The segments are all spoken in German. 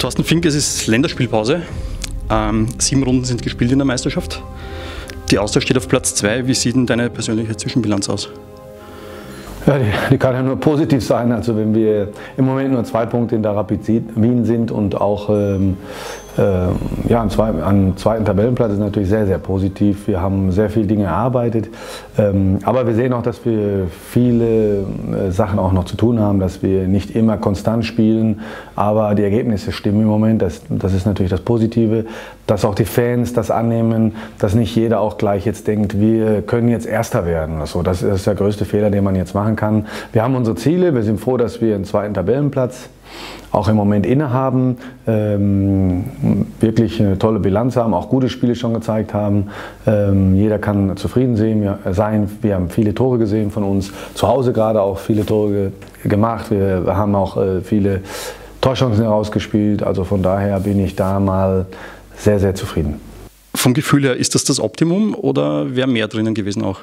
Thorsten Fink, es ist Länderspielpause. 7 Runden sind gespielt in der Meisterschaft. Die Austria steht auf Platz 2. Wie sieht denn deine persönliche Zwischenbilanz aus? Ja, die kann ja nur positiv sein. Also wenn wir im Moment nur 2 Punkte in der Rapid Wien sind und auch am zweiten Tabellenplatz, ist natürlich sehr, sehr positiv. Wir haben sehr viele Dinge erarbeitet, aber wir sehen auch, dass wir viele Sachen auch noch zu tun haben, dass wir nicht immer konstant spielen, aber die Ergebnisse stimmen im Moment. Das ist natürlich das Positive, dass auch die Fans das annehmen, dass nicht jeder auch gleich jetzt denkt, wir können jetzt Erster werden. Also das ist der größte Fehler, den man jetzt machen kann. Wir haben unsere Ziele, wir sind froh, dass wir einen zweiten Tabellenplatz auch im Moment innehaben, wirklich eine tolle Bilanz haben, auch gute Spiele schon gezeigt haben. Jeder kann zufrieden sein. Wir haben viele Tore gesehen von uns, zu Hause gerade auch viele Tore gemacht. Wir haben auch viele Torchancen herausgespielt. Also von daher bin ich da mal sehr, sehr zufrieden. Vom Gefühl her, ist das das Optimum oder wäre mehr drinnen gewesen auch?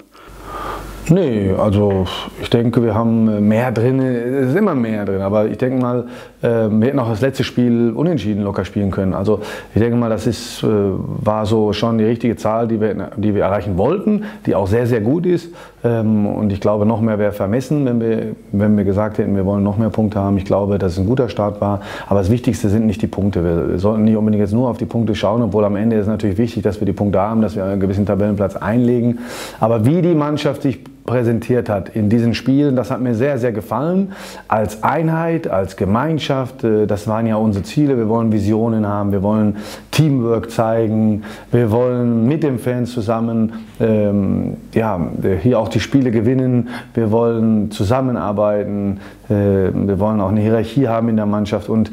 Nee, also ich denke, wir haben mehr drin, es ist immer mehr drin, aber ich denke mal, wir hätten auch das letzte Spiel unentschieden locker spielen können. Also ich denke mal, das war so schon die richtige Zahl, die wir erreichen wollten, die auch sehr, sehr gut ist. Und ich glaube, noch mehr wäre vermessen, wenn wir gesagt hätten, wir wollen noch mehr Punkte haben. Ich glaube, dass es ein guter Start war, aber das Wichtigste sind nicht die Punkte. Wir sollten nicht unbedingt jetzt nur auf die Punkte schauen, obwohl am Ende ist es natürlich wichtig, dass wir die Punkte haben, dass wir einen gewissen Tabellenplatz einlegen. Aber wie die Mannschaft sich präsentiert hat in diesen Spielen, das hat mir sehr, sehr gefallen. Als Einheit, als Gemeinschaft, das waren ja unsere Ziele. Wir wollen Visionen haben, wir wollen Teamwork zeigen, wir wollen mit den Fans zusammen hier auch die Spiele gewinnen, wir wollen zusammenarbeiten, wir wollen auch eine Hierarchie haben in der Mannschaft und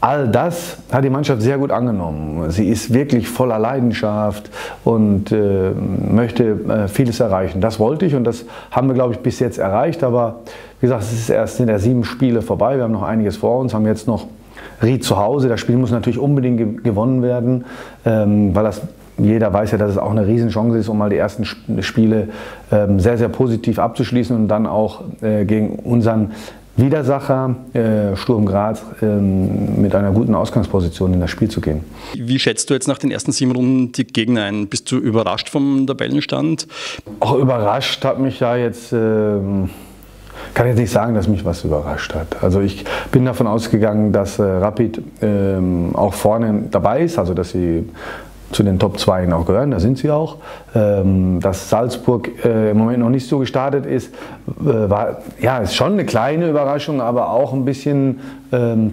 all das hat die Mannschaft sehr gut angenommen. Sie ist wirklich voller Leidenschaft und möchte vieles erreichen. Das wollte ich und das haben wir, glaube ich, bis jetzt erreicht. Aber wie gesagt, es ist erst in der 7 Spiele vorbei. Wir haben noch einiges vor uns, haben jetzt noch Ried zu Hause. Das Spiel muss natürlich unbedingt gewonnen werden, weil das... Jeder weiß ja, dass es auch eine Riesenchance ist, um mal die ersten Spiele sehr, sehr positiv abzuschließen und dann auch gegen unseren Widersacher Sturm Graz mit einer guten Ausgangsposition in das Spiel zu gehen. Wie schätzt du jetzt nach den ersten 7 Runden die Gegner ein? Bist du überrascht vom Tabellenstand? Auch überrascht hat mich ja jetzt... Ich kann jetzt nicht sagen, dass mich was überrascht hat. Also ich bin davon ausgegangen, dass Rapid auch vorne dabei ist, also dass sie zu den Top 2 auch gehören, da sind sie auch. Dass Salzburg im Moment noch nicht so gestartet ist, ist schon eine kleine Überraschung, aber auch ein bisschen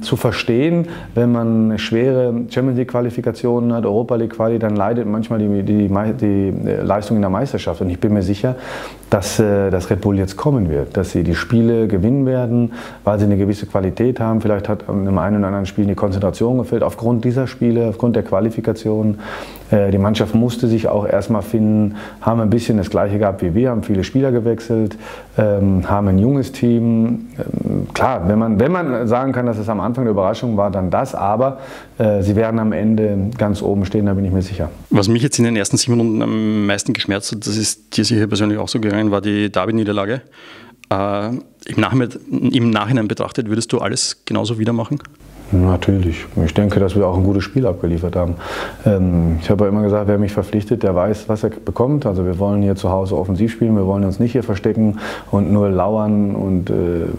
zu verstehen. Wenn man schwere Champions League Qualifikationen hat, Europa League Quali, dann leidet manchmal die Leistung in der Meisterschaft. Und ich bin mir sicher, dass das Red Bull jetzt kommen wird, dass sie die Spiele gewinnen werden, weil sie eine gewisse Qualität haben. Vielleicht hat im einen oder anderen Spiel die Konzentration gefehlt aufgrund dieser Spiele, aufgrund der Qualifikation. Die Mannschaft musste sich auch erstmal finden, haben ein bisschen das Gleiche gehabt wie wir, haben viele Spieler gewechselt, haben ein junges Team. Klar, wenn man sagen kann, dass es am Anfang eine Überraschung war, dann das, aber sie werden am Ende ganz oben stehen, da bin ich mir sicher. Was mich jetzt in den ersten 7 Runden am meisten geschmerzt hat, das ist dir sicher persönlich auch so gegangen, war die Derby-Niederlage. Im Nachhinein betrachtet, würdest du alles genauso wieder machen? Natürlich. Ich denke, dass wir auch ein gutes Spiel abgeliefert haben. Ich habe ja immer gesagt, wer mich verpflichtet, der weiß, was er bekommt. Also wir wollen hier zu Hause offensiv spielen, wir wollen uns nicht hier verstecken und nur lauern und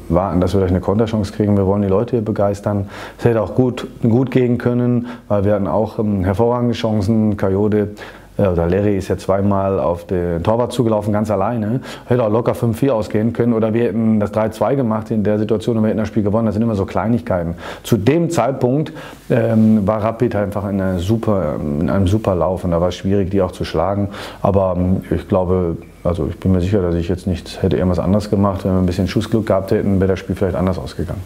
warten, dass wir vielleicht eine Konterchance kriegen. Wir wollen die Leute hier begeistern. Es hätte auch gut gehen können, weil wir hatten auch hervorragende Chancen. Kajode oder Leroy ist ja zweimal auf den Torwart zugelaufen, ganz alleine. Hätte auch locker 5-4 ausgehen können oder wir hätten das 3-2 gemacht in der Situation und wir hätten das Spiel gewonnen. Das sind immer so Kleinigkeiten. Zu dem Zeitpunkt war Rapid einfach in einem super Lauf und da war es schwierig, die auch zu schlagen. Aber ich bin mir sicher, dass ich jetzt nicht hätte irgendwas anderes gemacht. Wenn wir ein bisschen Schussglück gehabt hätten, wäre das Spiel vielleicht anders ausgegangen.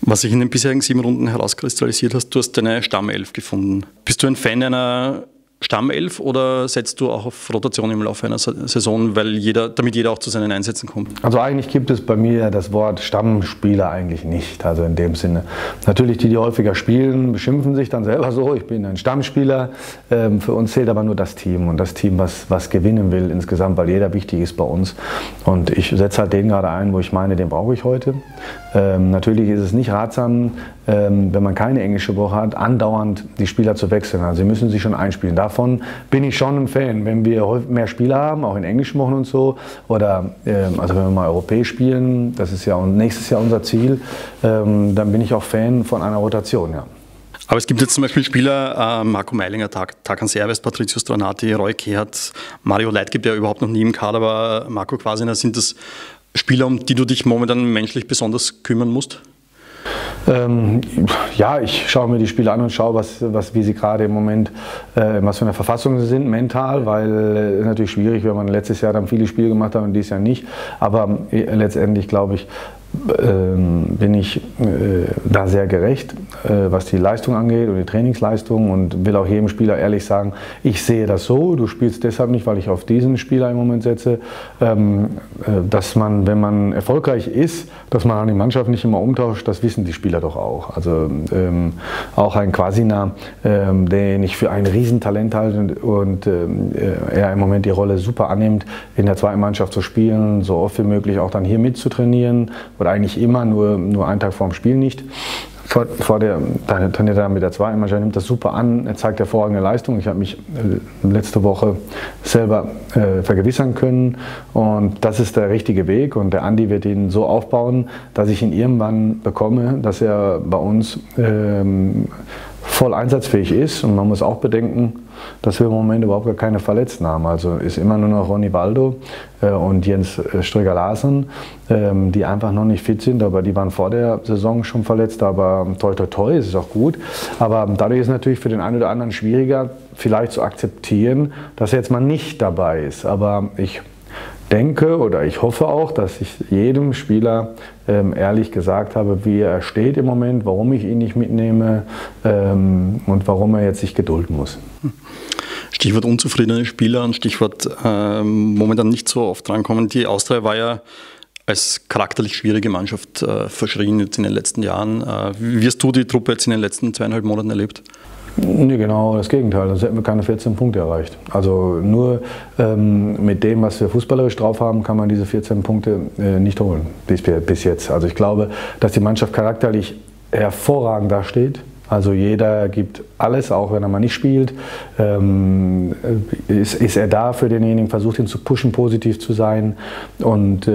Was sich in den bisherigen 7 Runden herauskristallisiert hat, du hast deine Stammelf gefunden. Bist du ein Fan einer Stammelf oder setzt du auch auf Rotation im Laufe einer Saison, weil jeder, damit jeder auch zu seinen Einsätzen kommt? Also eigentlich gibt es bei mir das Wort Stammspieler eigentlich nicht, also in dem Sinne. Natürlich die, die häufiger spielen, beschimpfen sich dann selber so, ich bin ein Stammspieler. Für uns zählt aber nur das Team und das Team, was gewinnen will insgesamt, weil jeder wichtig ist bei uns. Und ich setze halt den gerade ein, wo ich meine, den brauche ich heute. Natürlich ist es nicht ratsam, wenn man keine englische Woche hat, andauernd die Spieler zu wechseln. Also sie müssen sich schon einspielen. Davon bin ich schon ein Fan, wenn wir mehr Spieler haben, auch in englischen Wochen und so, oder also wenn wir mal europäisch spielen, das ist ja nächstes Jahr unser Ziel, dann bin ich auch Fan von einer Rotation, ja. Aber es gibt jetzt zum Beispiel Spieler, Marco Meilinger, Tarkan Servais, Patricius Donati, Roi Kehat, Mario Leitgeb, der überhaupt noch nie im Kader war, Marco Kvasina, sind das Spieler, um die du dich momentan menschlich besonders kümmern musst? Ja, ich schaue mir die Spiele an und schaue, wie sie gerade im Moment, was für eine Verfassung sie sind, mental, weil es ist natürlich schwierig, wenn man letztes Jahr dann viele Spiele gemacht hat und dieses Jahr nicht. Aber letztendlich, glaube ich, bin ich da sehr gerecht, was die Leistung angeht und die Trainingsleistung, und will auch jedem Spieler ehrlich sagen, ich sehe das so, du spielst deshalb nicht, weil ich auf diesen Spieler im Moment setze, dass man, wenn man erfolgreich ist, dass man an die Mannschaft nicht immer umtauscht, das wissen die Spieler doch auch. Also auch ein Quasinam, den ich für ein Riesentalent halte und er im Moment die Rolle super annimmt, in der zweiten Mannschaft zu spielen, so oft wie möglich auch dann hier mitzutrainieren, oder eigentlich immer, nur einen Tag vorm Spiel nicht. Dann trainiert er mit der zweiten Mannschaft, nimmt das super an, er zeigt hervorragende Leistung. Ich habe mich letzte Woche selber vergewissern können, und das ist der richtige Weg, und der Andi wird ihn so aufbauen, dass ich ihn irgendwann bekomme, dass er bei uns voll einsatzfähig ist, und man muss auch bedenken, dass wir im Moment überhaupt gar keine Verletzten haben. Also ist immer nur noch Ronny Waldo und Jens Stryger Larsen, die einfach noch nicht fit sind, aber die waren vor der Saison schon verletzt, aber toi toi toi, ist es auch gut. Aber dadurch ist es natürlich für den einen oder anderen schwieriger, vielleicht zu akzeptieren, dass jetzt mal nicht dabei ist. Aber ich denke, oder ich hoffe auch, dass ich jedem Spieler ehrlich gesagt habe, wie er steht im Moment, warum ich ihn nicht mitnehme und warum er jetzt sich gedulden muss. Stichwort unzufriedene Spieler und Stichwort momentan nicht so oft drankommen. Die Austria war ja als charakterlich schwierige Mannschaft verschrien jetzt in den letzten Jahren. Wie hast du die Truppe jetzt in den letzten 2,5 Monaten erlebt? Nee, genau das Gegenteil, sonst hätten wir keine 14 Punkte erreicht. Also nur mit dem, was wir fußballerisch drauf haben, kann man diese 14 Punkte nicht holen, bis jetzt. Also ich glaube, dass die Mannschaft charakterlich hervorragend dasteht. Also jeder gibt alles, auch wenn er mal nicht spielt, ist er da für denjenigen, versucht ihn zu pushen, positiv zu sein, und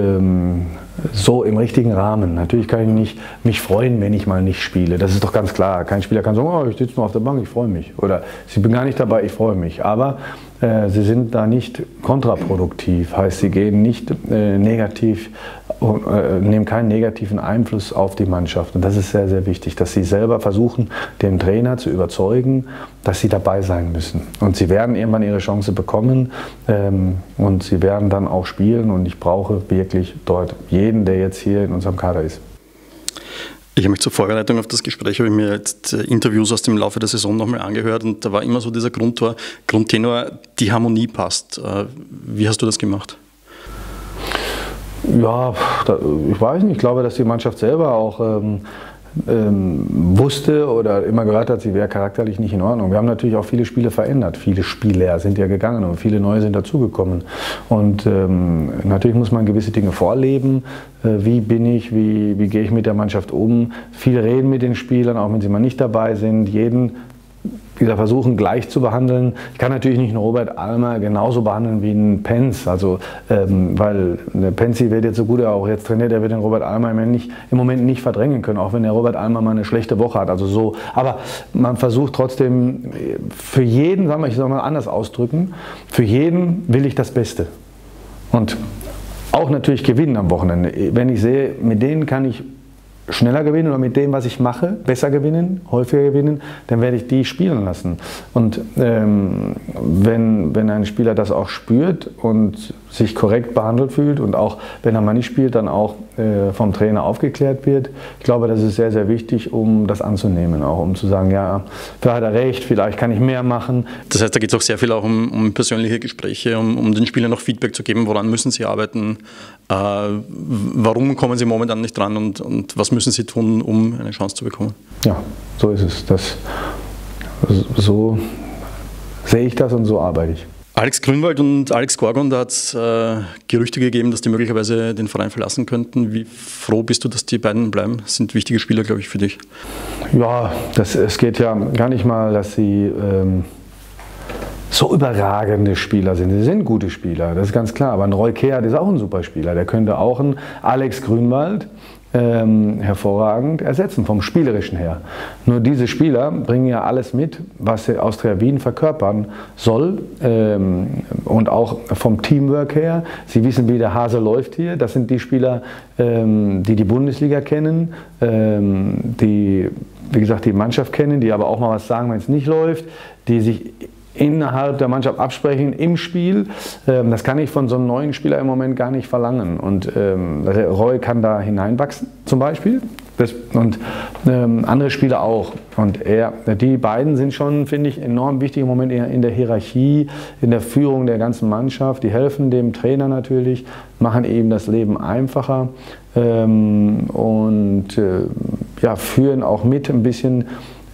so im richtigen Rahmen. Natürlich kann ich nicht mich freuen, wenn ich mal nicht spiele, das ist doch ganz klar. Kein Spieler kann sagen, oh, ich sitze nur auf der Bank, ich freue mich, oder ich bin gar nicht dabei, ich freue mich. Aber sie sind da nicht kontraproduktiv, heißt, sie gehen nicht negativ, nehmen keinen negativen Einfluss auf die Mannschaft. Und das ist sehr, sehr wichtig, dass sie selber versuchen, den Trainer zu überzeugen, dass sie dabei sein müssen. Und sie werden irgendwann ihre Chance bekommen und sie werden dann auch spielen. Und ich brauche wirklich dort jeden, der jetzt hier in unserem Kader ist. Ich habe mich zur Vorbereitung auf das Gespräch, habe ich mir jetzt Interviews aus dem Laufe der Saison nochmal angehört, und da war immer so dieser Grundtenor, die Harmonie passt. Wie hast du das gemacht? Ja, ich weiß nicht. Ich glaube, dass die Mannschaft selber auch wusste oder immer gehört hat, sie wäre charakterlich nicht in Ordnung. Wir haben natürlich auch viele Spiele verändert. Viele Spieler sind ja gegangen und viele neue sind dazugekommen. Und natürlich muss man gewisse Dinge vorleben. Wie bin ich, wie gehe ich mit der Mannschaft um? Viel reden mit den Spielern, auch wenn sie mal nicht dabei sind. Jeden versuchen, gleich zu behandeln. Ich kann natürlich nicht einen Robert Almer genauso behandeln wie einen Penz, also, weil Penzi wird jetzt so gut, er auch jetzt trainiert, er wird den Robert Almer im Moment nicht verdrängen können, auch wenn der Robert Almer mal eine schlechte Woche hat, also so. Aber man versucht trotzdem für jeden, ich soll mal anders ausdrücken, für jeden will ich das Beste. Und auch natürlich gewinnen am Wochenende. Wenn ich sehe, mit denen kann ich schneller gewinnen oder mit dem, was ich mache, besser gewinnen, häufiger gewinnen, dann werde ich die spielen lassen. Und wenn ein Spieler das auch spürt und sich korrekt behandelt fühlt und auch, wenn er mal nicht spielt, dann auch vom Trainer aufgeklärt wird. Ich glaube, das ist sehr, sehr wichtig, um das anzunehmen, auch um zu sagen, ja, da hat er recht, vielleicht kann ich mehr machen. Das heißt, da geht es auch sehr viel auch um persönliche Gespräche, um den Spielern noch Feedback zu geben, woran müssen sie arbeiten, warum kommen sie momentan nicht dran und was müssen sie tun, um eine Chance zu bekommen. Ja, so ist es. So sehe ich das und so arbeite ich. Alex Grünwald und Alex Gorgon, da hat es Gerüchte gegeben, dass die möglicherweise den Verein verlassen könnten. Wie froh bist du, dass die beiden bleiben? Das sind wichtige Spieler, glaube ich, für dich. Ja, es geht ja gar nicht mal, dass sie so überragende Spieler sind. Sie sind gute Spieler, das ist ganz klar. Aber ein Roi Kehat ist auch ein super Spieler. Der könnte auch einen Alex Grünwald hervorragend ersetzen, vom Spielerischen her. Nur diese Spieler bringen ja alles mit, was Austria Wien verkörpern soll und auch vom Teamwork her. Sie wissen, wie der Hase läuft hier. Das sind die Spieler, die die Bundesliga kennen, die, wie gesagt, die Mannschaft kennen, die aber auch mal was sagen, wenn es nicht läuft, die sich innerhalb der Mannschaft absprechen im Spiel. Das kann ich von so einem neuen Spieler im Moment gar nicht verlangen. Und Roy kann da hineinwachsen zum Beispiel und andere Spieler auch. Und die beiden sind schon, finde ich, enorm wichtig im Moment in der Hierarchie, in der Führung der ganzen Mannschaft. Die helfen dem Trainer natürlich, machen eben das Leben einfacher ja, führen auch mit ein bisschen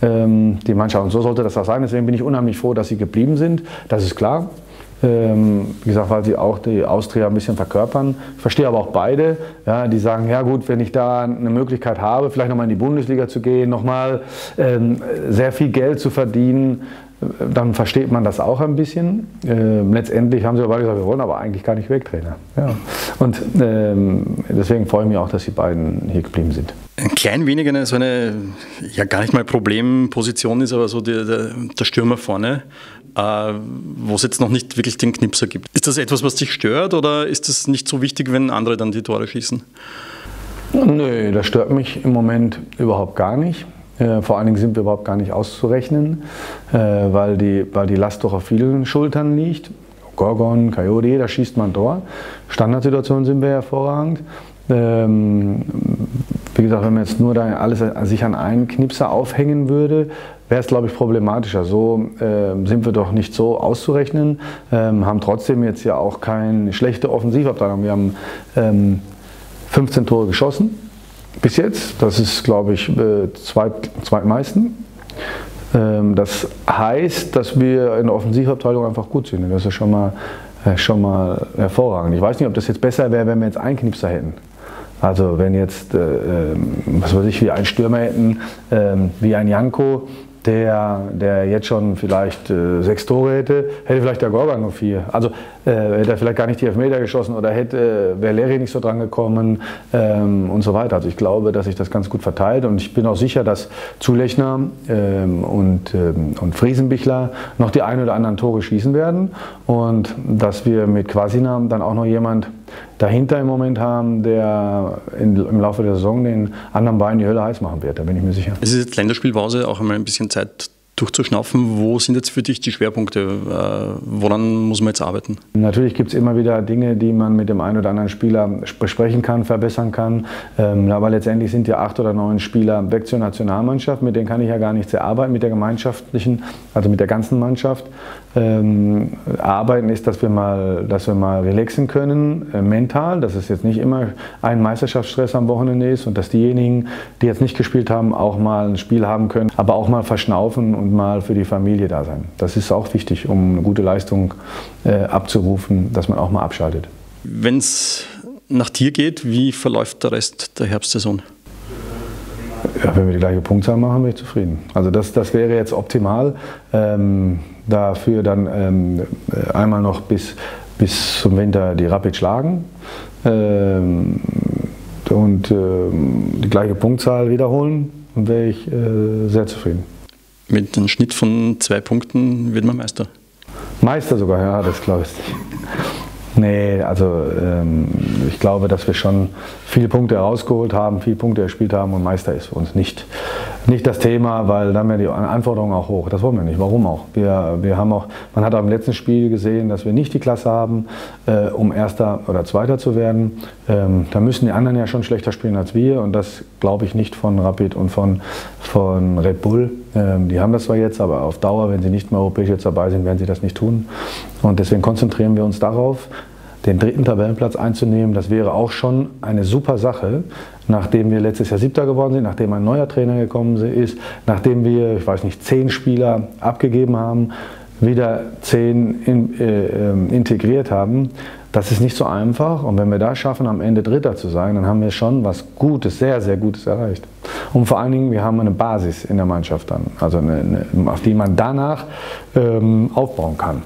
die Mannschaft. Und so sollte das auch sein. Deswegen bin ich unheimlich froh, dass sie geblieben sind. Das ist klar. Wie gesagt, weil sie auch die Austria ein bisschen verkörpern. Ich verstehe aber auch beide, ja, die sagen, ja gut, wenn ich da eine Möglichkeit habe, vielleicht nochmal in die Bundesliga zu gehen, nochmal sehr viel Geld zu verdienen, dann versteht man das auch ein bisschen. Letztendlich haben sie aber gesagt, wir wollen aber eigentlich gar nicht weg, Trainer. Ja. Und deswegen freue ich mich auch, dass die beiden hier geblieben sind. Ein klein wenig so eine, ja gar nicht mal Problemposition ist, aber so der Stürmer vorne, wo es jetzt noch nicht wirklich den Knipser gibt. Ist das etwas, was dich stört oder ist das nicht so wichtig, wenn andere dann die Tore schießen? Nö, das stört mich im Moment überhaupt gar nicht. Vor allen Dingen sind wir überhaupt gar nicht auszurechnen, weil die Last doch auf vielen Schultern liegt. Gorgon, Kajode, da schießt man Tor. Standardsituationen sind wir hervorragend. Wie gesagt, wenn man jetzt nur da alles sich an einen Knipser aufhängen würde, wäre es, glaube ich, problematischer. So sind wir doch nicht so auszurechnen, haben trotzdem jetzt ja auch keine schlechte Offensivabteilung. Wir haben 15 Tore geschossen. Bis jetzt, das ist, glaube ich, zweitmeisten. Das heißt, dass wir in der Offensivabteilung einfach gut sind. Das ist schon mal hervorragend. Ich weiß nicht, ob das jetzt besser wäre, wenn wir jetzt einen Knipser hätten. Also wenn jetzt, was weiß ich, wie einen Stürmer hätten, wie ein Janko, der jetzt schon vielleicht 6 Tore hätte vielleicht der Gorgon nur 4. Also hätte er vielleicht gar nicht die Elfmeter geschossen oder hätte Valeri nicht so dran gekommen und so weiter. Also ich glaube, dass sich das ganz gut verteilt und ich bin auch sicher, dass Zulechner und Friesenbichler noch die ein oder anderen Tore schießen werden und dass wir mit Quasinam dann auch noch jemand dahinter im Moment haben, der im Laufe der Saison den anderen Beinen die Hölle heiß machen wird, da bin ich mir sicher. Es ist jetzt Länderspielpause, auch einmal ein bisschen Zeit durchzuschnaufen. Wo sind jetzt für dich die Schwerpunkte? Woran muss man jetzt arbeiten? Natürlich gibt es immer wieder Dinge, die man mit dem einen oder anderen Spieler besprechen kann, verbessern kann. Aber letztendlich sind ja 8 oder 9 Spieler weg zur Nationalmannschaft. Mit denen kann ich ja gar nichts erarbeiten. Mit der gemeinschaftlichen, also mit der ganzen Mannschaft arbeiten ist, dass wir mal relaxen können, mental, dass es jetzt nicht immer ein Meisterschaftsstress am Wochenende ist und dass diejenigen, die jetzt nicht gespielt haben, auch mal ein Spiel haben können, aber auch mal verschnaufen und mal für die Familie da sein. Das ist auch wichtig, um eine gute Leistung abzurufen, dass man auch mal abschaltet. Wenn es nach dir geht, wie verläuft der Rest der Herbstsaison? Ja, wenn wir die gleiche Punktzahl machen, bin ich zufrieden. Also das wäre jetzt optimal. Dafür dann einmal noch bis zum Winter die Rapid schlagen und die gleiche Punktzahl wiederholen, dann wäre ich sehr zufrieden. Mit einem Schnitt von 2 Punkten wird man Meister? Meister sogar, ja, das glaube ich nicht. Nee, also ich glaube, dass wir schon viele Punkte herausgeholt haben, viele Punkte erspielt haben und Meister ist für uns nicht nicht das Thema, weil dann wären die Anforderungen auch hoch. Das wollen wir nicht. Warum auch? Wir haben auch, man hat auch im letzten Spiel gesehen, dass wir nicht die Klasse haben, um Erster oder Zweiter zu werden. Da müssen die anderen ja schon schlechter spielen als wir, und das glaube ich nicht von Rapid und von Red Bull. Die haben das zwar jetzt, aber auf Dauer, wenn sie nicht mehr europäisch jetzt dabei sind, werden sie das nicht tun. Und deswegen konzentrieren wir uns darauf, den dritten Tabellenplatz einzunehmen. Das wäre auch schon eine super Sache, nachdem wir letztes Jahr Siebter geworden sind, nachdem ein neuer Trainer gekommen ist, nachdem wir, ich weiß nicht, 10 Spieler abgegeben haben, wieder 10 integriert haben. Das ist nicht so einfach, und wenn wir da schaffen, am Ende Dritter zu sein, dann haben wir schon was Gutes, sehr, sehr Gutes erreicht. Und vor allen Dingen, wir haben eine Basis in der Mannschaft dann, also auf die man danach aufbauen kann.